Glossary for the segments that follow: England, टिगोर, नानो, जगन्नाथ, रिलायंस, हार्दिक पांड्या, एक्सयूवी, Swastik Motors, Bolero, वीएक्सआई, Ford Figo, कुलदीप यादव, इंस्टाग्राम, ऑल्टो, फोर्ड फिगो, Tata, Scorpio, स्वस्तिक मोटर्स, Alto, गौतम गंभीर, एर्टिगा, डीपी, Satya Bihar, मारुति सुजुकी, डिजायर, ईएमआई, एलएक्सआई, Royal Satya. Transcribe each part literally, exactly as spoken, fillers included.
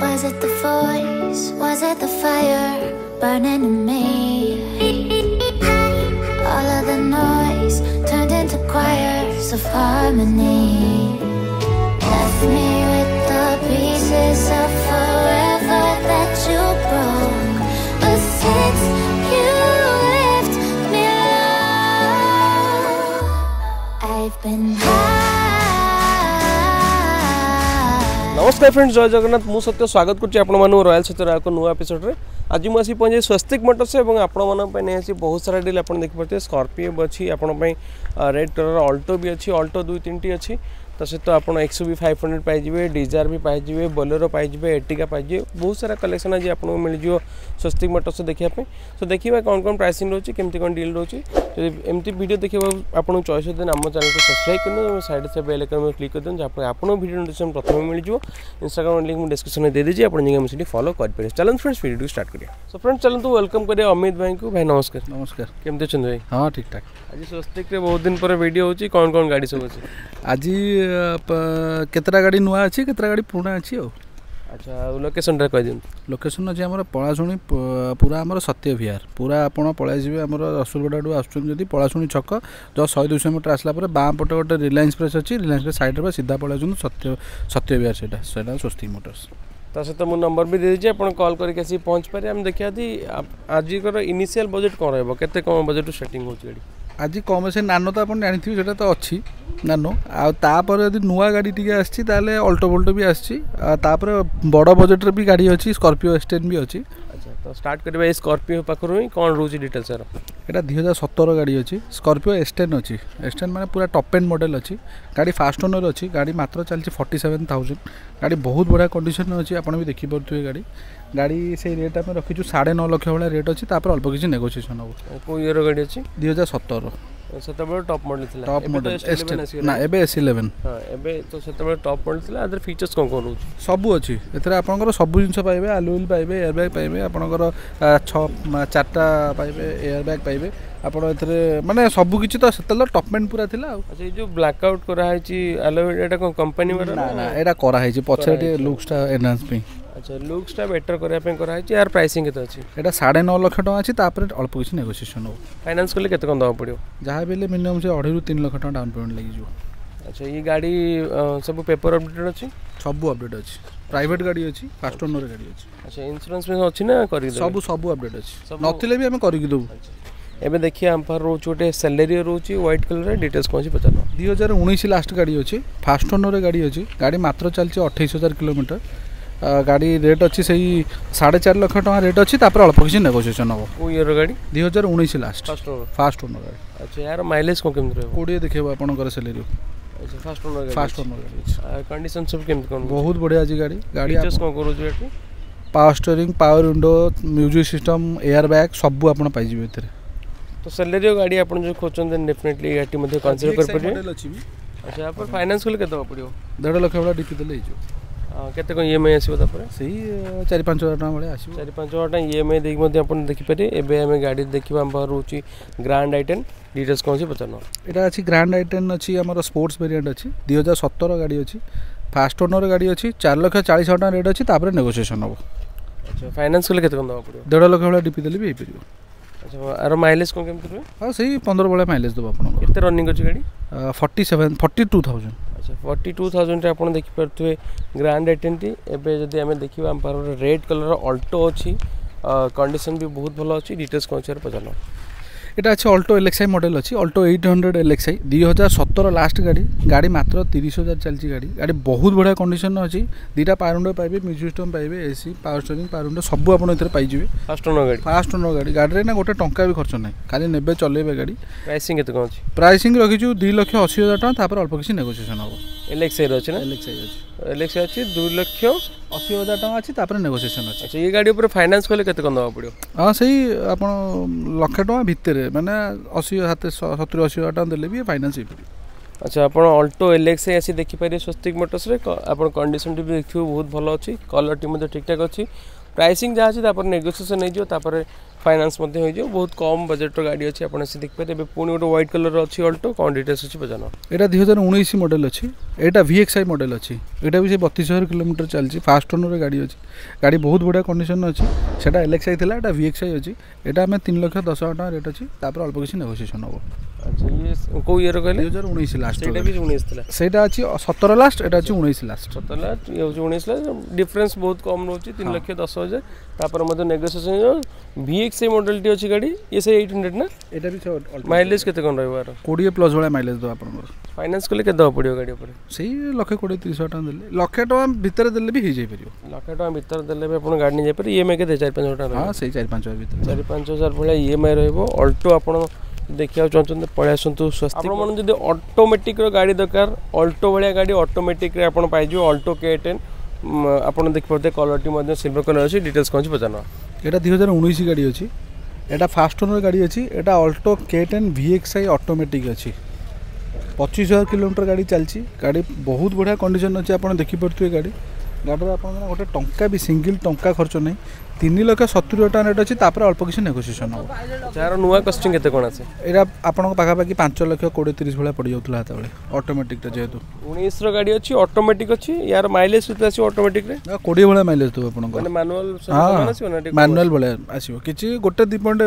Was it the voice? Was it the fire burning in me? All of the noise turned into choirs of harmony. Left me with the pieces of forever that you broke. But since you left me alone, I've been high. नमस्कार friends, जय जगन्नाथ। मु सत्य स्वागत करछि आपण मानु royal सत्यर एक नुआ एपिसोड रे। आज मु आसी पहुंचे स्वस्तिक मोटर्स एवं आपण मानु पय नै आसी बहुत सारा डील आपण देखि परते। स्कॉर्पियो अछि आपण पय, रेड कलर ऑल्टो भी अछि, ऑल्टो दो तीन टी अछि। त सहित आपण एक्सयूवी पाँच सौ पाइ जिवे, डिजायर भी पाइ जिवे, बोलेरो पाइ जिवे, एर्टिगा पाइ जिवे। बहुत सारा कलेक्शन आज आपण मिल जियो स्वस्तिक मोटर्स देखिया पय। सो देखिबा कोन कोन प्राइसिंग रहछि, केमति कोन डील रहछि। तो एमती वीडियो देखिबा आपण चॉइस देन आम चैनल को सब्सक्राइब करन, साइड से बेल आइकन में क्लिक कर देन, जहां आपण वीडियो नोटिफिकेशन प्रथम मिल जियो। इंस्टाग्राम लिंक में डिस्क्रिप्शन में दे दीजिए, आपण जगह में से फॉलो कर पे। चलन फ्रेंड्स वीडियो स्टार्ट करिया। सो फ्रेंड्स चलन तो वेलकम करिया अमित भाई को। भाई नमस्कार। नमस्कार, केमते छन भाई? हां ठीक ठाक। आज स्वस्तिक रे बहुत दिन पर वीडियो होछि, कोन कोन गाड़ी सब अछि? आज केतरा गाड़ी नुआ अच्छी, केतरा गाड़ी पुराणा अच्छी। अच्छा लोकेशन कह दिन? लोकेशन अच्छे आम पलाशुणी पूरा आम सत्य विहार पूरा आप पलैसे आम रसुलगढ़ आदि पलाशुणी छक जो शहे दुई मीटर आसला बाम पटे गोटे रिलायंस प्रेस अच्छी, रिलायंस साइड पर सीधा पलैसे सत्य सत्य विहार से स्वस्तिक मोटर्स। ता सहित मो नंबर भी दे दीजिए, आप कॉल करके आसी पहुँच पारे। आम देखा आज इनिशियल बजेट कौन रहा, कम बजेट सेटिंग हो गाड़ी? आज कम से नानो तो आप जानी से अच्छी नानो आपर यदि नुआ गाड़ी टी आल अल्टो बोल्टो भी आपर बड़ बजेट भी गाड़ी अच्छी, स्कॉर्पियो एक्सटेन भी अच्छी। अच्छा तो स्टार्ट कर स्कॉर्पियो पाखर ही कौन रोज डिटेल्स यार? यहाँ दुई हजार सतर गाड़ी अच्छी, स्कॉर्पियो एक्सटेन अच्छी। एक्सटेन मैंने पूरा टॉप एंड मॉडल अच्छी गाड़ी, फास्ट ओनर अच्छी गाड़ी, मात्र चलती फोर्टी सेवेन थाउजेंड गाड़ी, बहुत बढ़िया कंडीशन अच्छी। आपड़ भी देखिपे गाड़ी गाड़ी से रेट आम रखी साढ़े नौ लक्ष भाई रेट अच्छी, अल्प किसी नेगोसीएसन हम। कौ ईयर गाड़ी अच्छी? दुई हजार सतर टॉप मॉडल थी, टॉप मॉडल ना एबे एस इलेवेन। हाँ एबे तो से टॉप मॉडल थी। आदर फीचर्स कौन कौन हो सब अच्छी एथर? आपंकर सब जिन पाइबे, आलुविल पाइबे, एयरबैग पाइबे, आपंकर छार्टा पाइबे, एयरबैग पाइबे आप माने सबकि तो से टॉपमेंट पूरा थी। अच्छा ये जो ब्लैक आउट कराई आलुविल एटा कौन कंपनी ना ना एटा कराई पछरे लुक्सटा एनहांस। अच्छा लुक्सटा बेटर करने कराई, यार प्राइसिंग के अच्छी यहाँ साढ़े नौ लाख टका अच्छी, अल्प किसी नेगोसीएसन हो। फाइनान्स कले के कौन दवा पड़ो? जहाँ भी मिनिमम से अढ़ाई रु तीन लाख टका डाउन पेमेंट लगे। अच्छा ये गाड़ी सब पेपर अपडेट अच्छी? सब अपडेट अच्छी, प्राइवेट गाड़ी अच्छी, फास्ट ओनर गाड़ी अच्छी। अच्छा इन्स्योरेंस में अच्छी ना कर सब सब अपडेट अच्छी, नथिले भी हम करिक दो। एबे देखिए आम पर रोज गोटे सैलेरी रोचे व्हाइट कलर डिटेल्स कौन पचार? दुई हजार उन्नीस लास्ट गाड़ी अच्छी, फास्ट ओनर गाड़ी अच्छी गाड़ी, मात्र चलती अठाईस हजार किलोमीटर गाड़ी, रेट अच्छी सही साढ़े चार लाख टका रेट अच्छी, अल्प किसी नेगोसीएसन हम। कौ ईयर गाड़ी? दुई हजार उन्नीस लास्ट, फास्ट ओनर गाड़ी। अच्छा यार माइलेज कौन कम कोड़े देखो आपंकर सैलरी? अच्छा फास्ट ओनर फास्ट ओनर गाड़ी, कंडीशन सब कम कौन? बहुत बढ़िया अच्छी गाड़ी गाड़ी कौन कर? Power steering, power window, music system, air bag सब आप पाइबे। तो सैलरी गाड़ी आप जो खोजते डेफिनेटली गाड़ी कंसीडर कर। अच्छा आप फाइनेंस कले के पड़ो? डेढ़ लाख भाई डीपी दे केते को ईएमआई आसीबो? तापर सही चार पांच हजार टका भले आसीबो, चार पांच हजार टका ईएमआई देखि मते आपन देखि पारे। एबे हमें गाड़ी देखिबा हम बाहर होची ग्रैंड आइटन डिटेल्स कोन से पचानो? एटा अछि ग्रैंड आइटन अछि, हमर स्पोर्ट्स वेरिएंट अछि, दो हज़ार सत्रह गाड़ी अछि, फास्ट ओनर गाड़ी अछि, चार लाख चालीस हजार टका रेट अछि, तापर नेगोशिएशन हो। अच्छा फाइनेंस कले केते कोन दवा पड़ो? डेढ़ लाख भले डीपी देली भी हे परबो। अच्छा आरो माइलेज कोन केम करबे? हां सही पंद्रह भले माइलेज देबो आपन। केते रनिंग अछि गाड़ी? सैंतालीस बयालीस हज़ार। अच्छा फोर्टी टू थाउजेंड आपड़ देखिपे ग्रांड एटेन टी। एबे जदि आम देखा आम पार रेड कलर अल्टो अच्छी, कंडीशन भी बहुत भल अच्छी, डिटेल्स कौन चाहिए पचार? यहाँ अच्छे अल्टो एलेक्साई मॉडल अच्छी, अल्टो आठ सौ एलेक्साई दुई हजार सतर लास्ट गाड़ी गाड़ी, मात्र तीस हजार चलती गाड़ी गाड़ी, बहुत बढ़िया कंडीशन अच्छी। दुटा पावर विंडो पाइबे, म्यूजिक सिस्टम पाइबे, AC, power steering, power window सब आप पाइबे। फास्ट ओनर गाड़ी, फास्ट ओनर गाड़ी गाड़ी ना गोटे टंका भी खर्च ना, खाली ने चलेबे गाड़ी। प्राइसिंग केते कोन अछि? प्राइसिंग रखिछु दुई लाख अस्सी हजार टका, तापर अल्प किसी नेगोशिएसन हो। एलेक्साई अच्छी ना? एलेक्साई अच्छी, एलेक्साई अच्छी दुई लाख अस्सी हजार टका अच्छी, तापर नेगोशिएसन अच्छी। अच्छा ये गाड़ी ऊपर फाइनेंस कले केते कोन दवा पड़ियो? हां सही आपण लाख टका भितर मैंने अशी हाथ सतुरी अशी हजार टाइम देले भी फाइनेंस हो। अच्छा आप अल्टो एलेक्स आसी देखिपारे स्वस्तिक मोटर्स, आप कंडीशन भी देखिए बहुत भल अच्छी, कलर टी ठीक ठाक अच्छी, प्राइसिंग जहाँ अच्छी नेगोशिएसन हो। फाइनान्स बहुत कम बजेट गाड़ी अच्छी आपड़ से देखिए पुणी गोटे व्हाइट कलर अच्छी अल्टो कौन डिटेल्स अच्छी बजाना यहाँ दुई हजार उन्नीस मॉडल अच्छी यहाँ वीएक्सआई मॉडल अच्छी यहाँ भी बत्तीस हजार किलोमीटर चलती फास्ट ओनर गाड़ी अच्छी गाड़ी बहुत बढ़िया कंडीशन अच्छी से एलएक्सआई थी यहाँ वीएक्सआई अच्छी यहाँ आम तीन लक्ष दस हजार टाँग रेट अच्छी अल्प किसी नेगोसीएसन हम अच्छा ये कौ ईयर कहले दुई हजार उन्नीस लास्ट उन्नीसटा अच्छी सतर लास्ट यहाँ अच्छी उन्नीस लास्ट सतर लास्ट ये हूँ उन्नीस लास्ट डिफरेन्स बहुत कम रोचे तीन लक्ष दस हजार तापर नेगोसीएसन वीएक्सआई मॉडल टी अच्छी गाड़ी ये से एट हंड्रेड ना यहाँ भी माइलेज के कौन रहा कोड़े प्लस भाई माइलेज दो आप फाइनान्स कले केद पड़ो गाड़ी सही लक्षे कोड़े तीस हजार टाँग दे लक्षे टाँह भितर दे भी लक्षे टाँह भर दे आप गाड़ी नहीं जापर इएमआई के चार पाँच हजार हाँ सही चार पाँच हजार भर चार पाँच हजार भाया इएमआई रल्टो आप देखा चाहते पलि आसतु स्वस्तिक आप जब ऑटोमेटिक गाड़ी दरकार अल्टो भाया गाड़ी ऑटोमेटिक पाइज अल्टो के टेन आप देखिए कलर सिल्वर कलर अच्छी डिटेल्स कौन पचाना यहाँ दुई हजार उन्नीस गाड़ी अच्छी यहाँ फास्ट ओनर गाड़ी अच्छी यहाँ Alto K ten वीएक्सआई automatic अच्छी पच्चीस हजार किलोमीटर गाड़ी चलती गाड़ी बहुत बढ़िया कंडीशन अच्छी आप देखिपे गाड़ी गाड़ी आप गोटे टंका भी सिंगल टंका खर्च नहीं तीन लक्ष सत्तर हजार टाँग रेट अच्छी अल्प किसी नेगोसीएसन हम यार नुआ कस्टिंग के कौन आसे यहाँ आपकी पांच लक्ष कोड़े तीस भाई पड़ जाता है ऑटोमेटिक जेहतु उन्नीस गाड़ी अच्छी ऑटोमेटिक अच्छी यार माइलेज आस ऑटोमेटिक कोड़े भाई माइलेज दो मानुआल मानुआल भाई आसो कि गोटे दी पॉइंट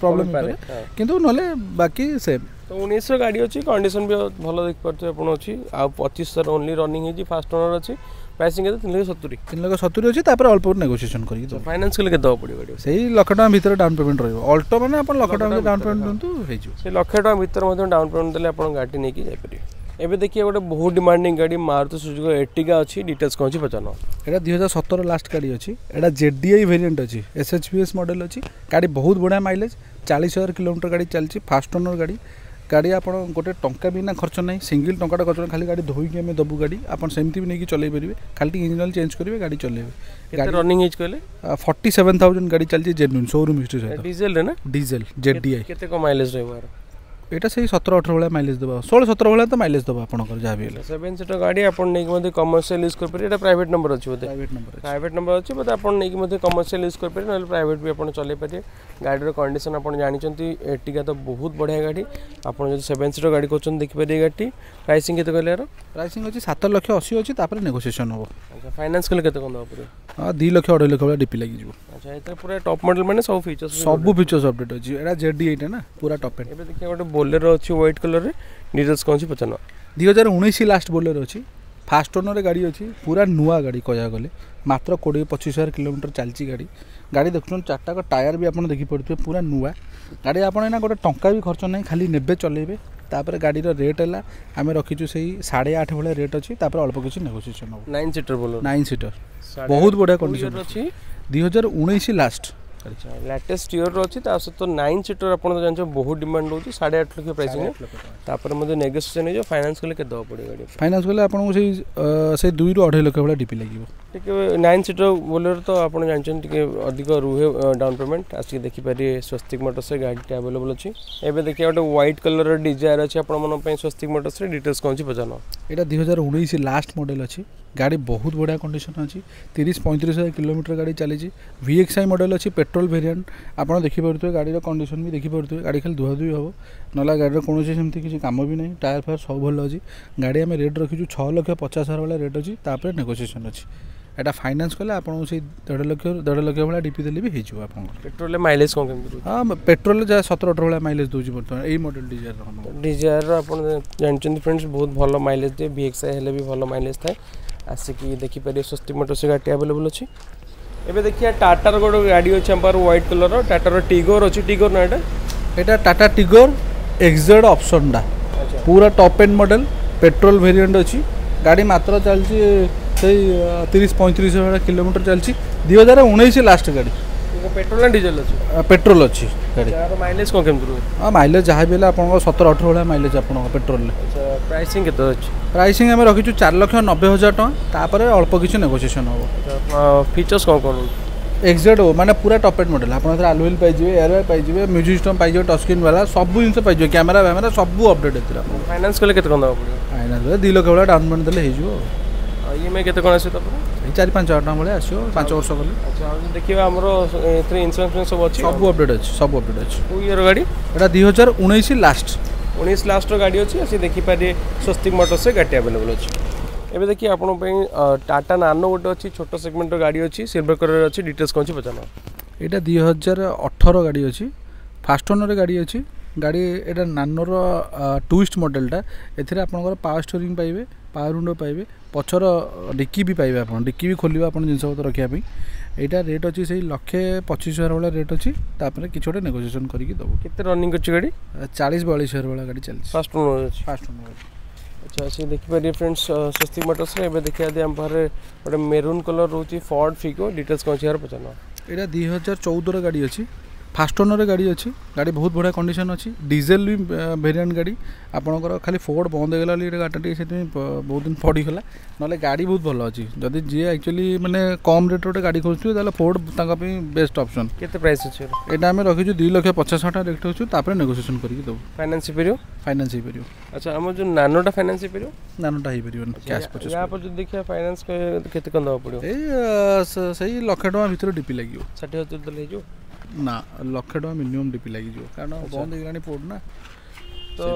प्रॉब्लम कि ना बाकी सेम तो उन्नीस गाड़ी अच्छी कंडीशन भी भल देखिए आप अच्छी आ पच्चीस हजार ओनली रनिंग हो फास्ट ओनर अच्छी प्राइसिंग तीन लक्ष सतुरी तीन लक्ष सतुरी अच्छी अल्प नेगोसीएसन कर फाइनान्स कले केद पड़ो से लक्ष टाँग भर डाउन पेमेंट रल्टो मैंने लक्ष टाँग डाउन पेमेंट दिखाई से लक्ष टाँग भर डाउन पेमेंट देने आप गाड़ी नहीं जापर एवं देखिए गोटे बहुत डिमांडिंग गाड़ी मारुति सुजुकी एर्टिगा अच्छी डिटेल्स कौन पचाना यहाँ दुई हजार सतर लास्ट गाड़ी अच्छी यहाँ जेडीआई वेरिएंट अच्छी एसएचपीएस मॉडल अच्छी गाड़ी बहुत बढ़िया माइलेज चालीस हजार किलोमीटर गाड़ी चलती फास्ट ओनर गाड़ी गाड़ी आप गोटे टंका भी ना खर्च ना सिंगल टंकाटा खर्च ना खाली गाड़ी धोईक आम दबू गाड़ी आप सेमती भी नहीं चल पारे खाली इंजिन चेंज करेंगे गाड़ी चलेंगे गाड़ी रनिंग एज कहले फोर्टी सेवेन थाउजेंड गाड़ी चलती जेन्युइन शोरूम हिस्ट्री सहित डीजेल ना डीजेल जेडीआई केते को माइलेज रहिबार एटा सही सत्रह अठारह भाई माइलेज देव सोलह सत्रह भाई तो माइलेज देव आपंकर जहाँ भी सेवेन सीटर गाड़ी आपकी कमर्शियल यूज करेंगे प्राइवेट नंबर अच्छे बोलते प्राइवेट नंबर प्राइवेट नंबर अच्छे बोलते आपकी कमर्शियल यूज करेंगे ना प्राइवेट भी आप चल पारे गाड़ी कंडीशन आप जानते एर्टिगा तो बहुत बढ़िया गाड़ी आपड़ सेवेन सीटर गाड़ी कौन देखिए गाड़ी प्राइसिंग के कहले प्राइसिंग अच्छी सात लक्ष अशी अच्छी नेगोसीएसन हम अच्छा फाइनान्स कले केत कौन पड़े हाँ दुई लक्ष अढ़ाई लक्ष भाई डीपी लगे अच्छा ये पूरा टॉप मॉडल मैंने सब फीचर्स सब फीचर्स अपडेट अच्छी एटा जेडीआई ना पूरा टॉप एंड एबे देखिए गोटे बोलेरो अच्छी व्हाइट कलर रे डिटेल्स कौन सी पचाना दुई हजार उन्नीस लास्ट बोलेरो अच्छी फास्ट ओनर गाड़ी अच्छी पूरा नुआ गाड़ी कहया गले मात्र कोड़े पचीस हजार किलोमीटर चलती गाड़ी गाड़ी देखुन चारटा टायर भी आप देखिपे पूरा नुआ गाड़ी आपना गोटे टंका भी खर्च ना खाली नेबे चलेबे तापर गाड़ी रेट है आम रखीचु से साढ़े आठ भाई रेट अच्छी अल्प किसी नेगोसीएसन हम नाइन सीटर बोलो नाइन सीटर बहुत बढ़िया कंडीशन अच्छी दुई हजार उन्नीस लास्ट लेटेस्ट इयर अच्छी सहित नाइन सीटर आप जानते हैं बहुत डिमांड होती साढ़े आठ लक्ष प्राइसिंग नेगोशिएसन फाइनान्स कले के गाड़ी फाइनान्स कले आपको दुई रु अढ़ाई लक्ष भाई डीपी लगे नाइन सीटर बोलेरो तो आप जानते अधिक रुहे डाउन पेमेंट आसिक देखिपारे स्वस्तिक मोटर्स गाड़ी आवेलेबल अच्छी एवं देखिए गोटे व्हाइट कलर डिजायर अच्छी आपंप स्वस्तिक मोटर्स डिटेल्स कौन पचाना यहाँ दुई हजार उन्नीस लास्ट मॉडल अच्छी गाड़ी बहुत बढ़िया कंडीशन अच्छी तीस पैंतीस हजार किलोमीटर गाड़ी चली वीएक्सआई मॉडल अच्छी पेट्रोल वेरिएंट आप देखिपे गाड़ी कंडीशन भी देखिपे गाड़ी खाली धुआधुई हम ना गाड़ी कौन सेमती किसी काम भी नहीं टायर फायर सब भल अच्छी गाड़ी आम रेट रखी छः लक्ष पचास हजार भाई रेट अच्छी तापर नेगोसीएसन अच्छी एटा फाइनान्स कले आपको से देढ़ लक्ष देढ़ लक्ष भाई डीपी देले भी हो पेट्रोल माइलेज कौन कमी हाँ पेट्रोल जहाँ सतर अठारह भाई माइलेज दूसरी बर्तमान यही मॉडल डिजायर डिजायर आप जानते फ्रेंड्स बहुत भल माइलेज दिए वीएक्सआई हेले भी भल माइलेज थाए आसिक देखिपारे स्वस्तिक मोटर्स गाड़ी आवेलेबल अच्छी एबे देखिए टाटार गोटे गाड़ी अच्छे आम पार व्हाइट कलर टाटार टिगोर अच्छी टिगोर ना यहाँ टाटा टिगोर एक्जेड ऑप्शनटा पूरा top end model petrol variant अच्छी गाड़ी मात्र चलती तीस पैंतीस हजार किलोमीटर चलती दुई हजार उन्नीस लास्ट गाड़ी पेट्रोल ना डीजल अच्छी पेट्रोल अच्छी गाड़ी माइलेज कौन कमी हाँ माइलेज जहाँ भी आप सतर अठर भाई माइलेज आप पेट्रोल प्राइसिंग के प्राइसिंग आम रखी चार लक्ष नब्बे हजार टंका अल्प किसी नेगोसीएसन हम फीचर्स कौन कौन एक्जेड हो माने पूरा टॉप एंड मॉडल आप आलुविल पाइबे एयरवे पाइबे म्यूजिक सिस्टम पाइबे टचस्क्रीन वाला सब जिन पाइबे कैमरा वैमेरा सब अपडेट फाइनान्स कले केत फाइनान्स दुई लक्ष भाई डाउन पेमेंट देने ईएमआई केते कोन आसे तब चार पांच हजार बले आसे पांच वर्ष बले अच्छा देखिबा हमरो एथरे इंश्योरेंस सब अछि सब अपडेट अछि सब अपडेट अछि ओ ईयर गाडी एटा दो हज़ार उन्नीस लास्ट उन्नीस लास्ट रो गाडी अछि आसे देखि पारे स्वस्तिक मोटर्स से गाडी अवेलेबल अछि एबे देखि आपन पई टाटा नानो गोटे अछि छोटो सेगमेंट रो गाडी अछि सिल्वर कलर अछि डिटेल्स कोन अछि बचाना एटा दो हज़ार अठारह गाडी अछि फास्ट ओनर गाडी अछि गाड़ी एटा नानोर ट्विस्ट मॉडलटा एथिरे आपनकर पावर स्टीयरिंग पाइबे पावर विंडो पाइबे पछर डिक्की भी पाइबे आपन डिक्की भी खोलिबा आपन जिंस पत्र रखिया पई एटा रेट अछि सेही एक लाख पच्चीस हज़ार वाला रेट अछि तापर किछोटे नेगोशिएशन करिकि दबो केते रनिंग अछि गाड़ी चालीस बयालीस हज़ार वाला गाड़ी चलि फास्ट ओनर अछि फास्ट ओनर अच्छा से देखि पारे फ्रेंड्स स्वस्तिक मोटर्स रे एबे देखिया दे हम पारे ओटे मेरून कलर रोची फोर्ड फिगो डिटेल्स कोन शेयर पचनो एटा दो हज़ार चौदह रो गाड़ी अछि फास्ट ओनर गाड़ी अच्छी गाड़ी बहुत बढ़िया कंडीशन अच्छी डीजेल भी वेरिएंट गाड़ी आपंकर खाली फोर्ड बंद होगा गाड़ी से बहुत दिन पड़गला ना गाड़ी बहुत भल अच्छी जदि जी एक्चुअली मैंने कम रेट गोटे गाड़ी खोजुचे फोर्ड बेस्ट ऑप्शन केते प्राइस अच्छे यहाँ आम रखी दो लाख पचास हजार रेट होता नेगोशिएशन करके फाइनेंस फाइनेंस अच्छा आम जो नानोटा फाइनेंस नानोटा हो पार कैश पर देखिए फाइनेंस केते कौन देवा पड़ो से लाख टका भितर डीपी लगे साठी हजार ना लक्ष टा मिनिमम डीपी लगी कारण बंद होगा पोर्ट ना तो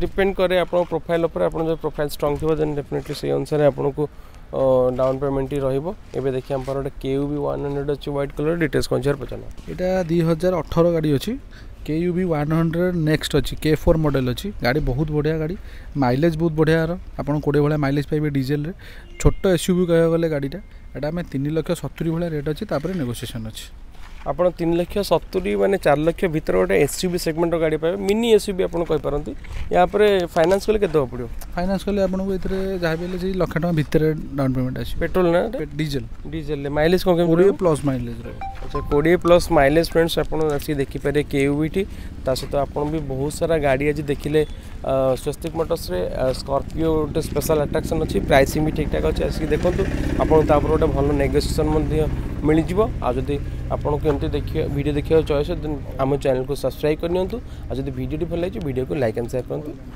डिपेंड करे आप प्रोफाइल उपर आप प्रोफाइल स्ट्रंग थी देन डेफिनेटली से अनुसार आपको डाउन पेमेंट ही रोक एवं देखिए आम गोटे K U V one hundred अच्छी व्हाइट कलर डिटेल्स कौन सर पचाना यहाँ दो हज़ार अठारह गाड़ी अच्छी K U V one hundred next अच्छी के फोर मॉडल अच्छी गाड़ी बहुत बढ़िया गाड़ी माइलेज बहुत बढ़िया आप कोड़े भाई माइलेज पाइबे डीजेल रे छोट एसयूवी कहवाक गले गाड़ीटा यहाँ आम तीन लाख सत्तरी भाई रेट अच्छी नेगोशिएशन अच्छी आप तीन लाख सत्तरी माने चार लाख भर गोटे एसयूवी सेगमेंट गाड़ी पाए मिनी एसयूवी आप पारती यहाँ पर फाइनेंस कले केत पड़ो फाइनेंस कले आपको ये जहाँ भी है लाख टका भर डाउन पेमेंट आस पेट्रोल ना डीजल डीजेल माइलेज कौन कोड़े प्लस माइलेज अच्छा कोड़े प्लस माइलेज फ्रेंड्स आपड़ी देखिपारे केयूवी सहित आपन भी बहुत सारा गाड़ी आज देखिले स्वस्तिक मोटर्स रे स्कॉर्पियो गोटे स्पेशल अट्राक्शन अच्छी प्राइसिंग भी ठीक ठाक अच्छे आसिक देखूँ आपपर गोटे भल नेगोशिएशन मिलजी आदि आपको एमती देखिए वीडियो देखिए चॉइस आम चैनल को सब्सक्राइब करनी आदि वीडियो भल लगी वीडियो को लाइक एंड शेयर करूँ।